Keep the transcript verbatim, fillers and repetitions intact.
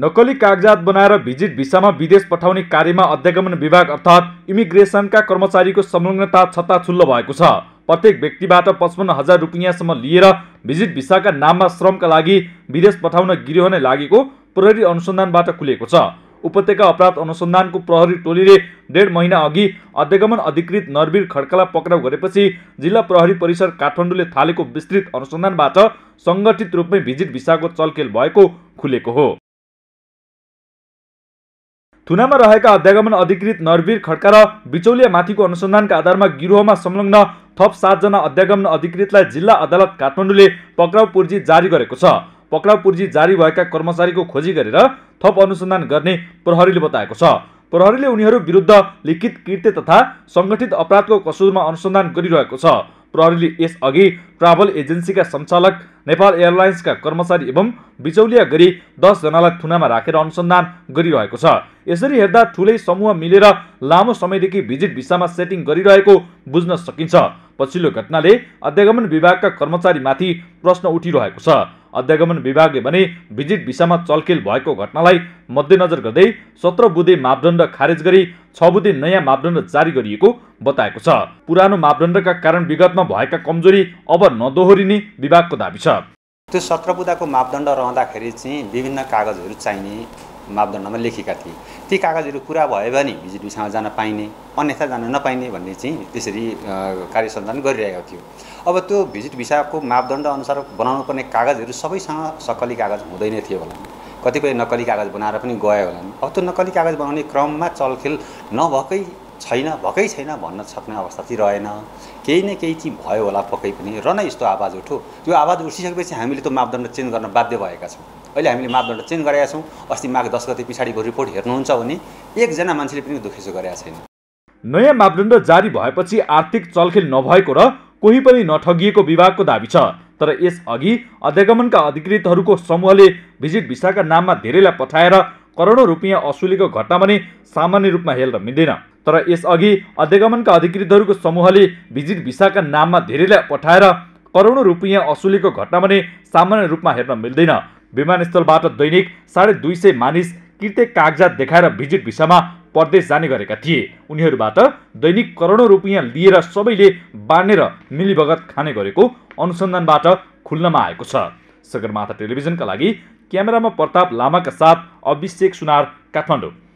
नकली कागजात बनाएर भिजिट भिसामा विदेश पठाउने कार्यमा अध्यागमन विभाग अर्थात् इमिग्रेसनका कर्मचारीको संलग्नता छताछुल्लो भएको छ। प्रत्येक व्यक्तिबाट पचपन्न हजार रुपियाँसम्म लिएर भिजिट भिसाका नाममा श्रमका लागि विदेश पठाउन गिर्यो नै लागेको प्रहरी अनुसन्धानबाट खुलेको छ। उपत्यका अपराध अनुसन्धानको प्रहरी टोलीले डेढ महिना अघि अध्यागमन अधिकृत नरवीर खड्कालाई पक्राउ गरेपछि जिल्ला प्रहरी परिसर काठमाडौँले थालेको विस्तृत अनुसन्धानबाट संगठित रूपमै भिजिट भिसाको चलखेल भएको खुलेको हो। थुनामा रहेका अध्यागमन अधिकृत नरवीर खड्का र बिचौलियामाथिको अनुसन्धानका आधारमा गिरोहमा संलग्न थप सातजना अध्यागमन अधिकृतलाई जिल्ला अदालत काठमाडौँले पक्राउ पूर्जी जारी गरेको छ। पक्राउ पूर्जी जारी भएका कर्मचारीको खोजी गरेर थप अनुसन्धान गर्ने प्रहरीले बताएको छ। प्रहरीले उनीहरू विरुद्ध लिखित कृत्य तथा सङ्गठित अपराधको कसुरमा अनुसन्धान गरिरहेको छ। प्रहरीले यसअघि ट्राभल एजेन्सीका सञ्चालक, नेपाल एयरलाइन्सका कर्मचारी एवं बिचौलिया गरी दस जनालाई थुनामा राखेर अनुसन्धान गरिरहेको छ। यसरी हेर्दा ठूलै समूह मिलेर लामो समयदेखि भिजिट भिसामा सेटिङ गरिरहेको बुझ्न सकिन्छ। पछिल्लो घटनाले अध्यागमन विभागका कर्मचारीमाथि प्रश्न उठिरहेको छ। अध्यागमन विभागले भने भिजिट भिसामा चलखेल भएको घटनालाई मध्यनजर गर्दै सत्र बुँदे मापदण्ड खारेज गरी छ बुँदे नयाँ मापदण्ड जारी गरिएको बताएको छ। पुरानो मापदण्डका कारण विगतमा भएका कमजोरी अब नदोहोरिने विभागको दाबी छ। त्यो सत्र बुँदाको मापदण्ड रहँदाखेरि चाहिँ विभिन्न कागजहरू चाहिने मापदण्डमा लेखेका थिए। ती कागजहरू पुरा भयो भने भिजिट भिसामा जान पाइने, अन्यथा जान नपाइने भन्ने चाहिँ त्यसरी कार्य सञ्चालन गरिरहेको थियो। अब त्यो भिजिट भिसाको मापदण्ड अनुसार बनाउनुपर्ने कागजहरू सबैसँग सकली कागज हुँदैन थियो होला, कतिपय नकली कागज बनाएर पनि गयो होला। अब त्यो नकली कागज बनाउने क्रममा चलखेल नभएकै छैन भएकै छैन भन्न सक्ने अवस्था चाहिँ रहेन। केही न केही चाहिँ भयो होला पक्कै पनि, र नै यस्तो आवाज उठ्यो। त्यो आवाज उठिसकेपछि हामीले त्यो मापदण्ड चेन्ज गर्न बाध्य भएका छौँ। अहिले हामीले मापदण्ड चेन्ज गरेका छौँ। अस्ति माघ दस गते पछाडिको रिपोर्ट हेर्नुहुन्छ भने एकजना मान्छेले पनि दुखेसो गरेका छैन। नयाँ मापदण्ड जारी भएपछि आर्थिक चलखेल नभएको र कोही पनि नठगिएको विभागको दाबी छ। तर यसअघि अध्यागमनका अधिकृतहरूको समूहले भिजिट भिसाका नाममा धेरैलाई पठाएर करोडौं रुपियाँ असुलीको घटना भने सामान्य रूपमा हेल्न मिल्दैन। तर यसअघि अध्यागमनका अधिकृतहरूको समूहले भिजिट भिसाका नाममा धेरैलाई पठाएर करोडौं रुपियाँ असुलीको घटना भने सामान्य रूपमा हेर्न मिल्दैन। विमानस्थलबाट दैनिक साढे दुई सय मानिस कृत्य कागजात देखाएर भिजिट भिसामा परदेश जाने गरेका थिए। उनीहरूबाट दैनिक करोडौं रुपियाँ लिएर सबैले बाँडेर मिलीभगत खाने गरेको अनुसन्धानबाट खुल्नमा आएको छ। सगरमाथा टेलिभिजनका लागि क्यामेरामा प्रताप लामाका साथ अभिषेक सुनार, काठमाडौँ।